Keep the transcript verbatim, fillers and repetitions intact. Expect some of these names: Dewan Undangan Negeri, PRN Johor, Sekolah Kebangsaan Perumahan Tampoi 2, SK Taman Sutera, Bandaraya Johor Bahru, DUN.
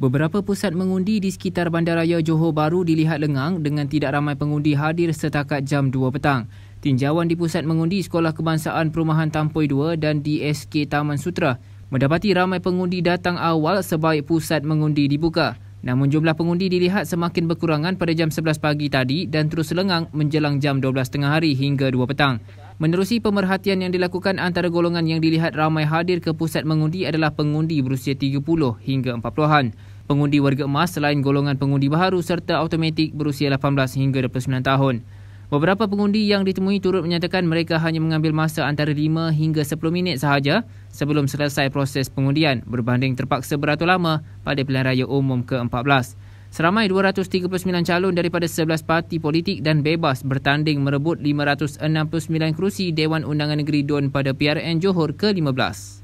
Beberapa pusat mengundi di sekitar Bandaraya Johor Bahru dilihat lengang dengan tidak ramai pengundi hadir setakat jam dua petang. Tinjauan di pusat mengundi Sekolah Kebangsaan Perumahan Tampoi dua dan di S K Taman Sutera mendapati ramai pengundi datang awal sebaik pusat mengundi dibuka. Namun jumlah pengundi dilihat semakin berkurangan pada jam sebelas pagi tadi dan terus lengang menjelang jam dua belas tengah hari hingga dua petang. Menerusi pemerhatian yang dilakukan, antara golongan yang dilihat ramai hadir ke pusat mengundi adalah pengundi berusia tiga puluh hingga empat puluhan, pengundi warga emas selain golongan pengundi baharu serta automatik berusia lapan belas hingga dua puluh sembilan tahun. Beberapa pengundi yang ditemui turut menyatakan mereka hanya mengambil masa antara lima hingga sepuluh minit sahaja sebelum selesai proses pengundian berbanding terpaksa beratur lama pada pilihan raya umum ke empat belas. Seramai dua ratus tiga puluh sembilan calon daripada sebelas parti politik dan bebas bertanding merebut lima ratus enam puluh sembilan kerusi Dewan Undangan Negeri D U N pada P R N Johor ke lima belas.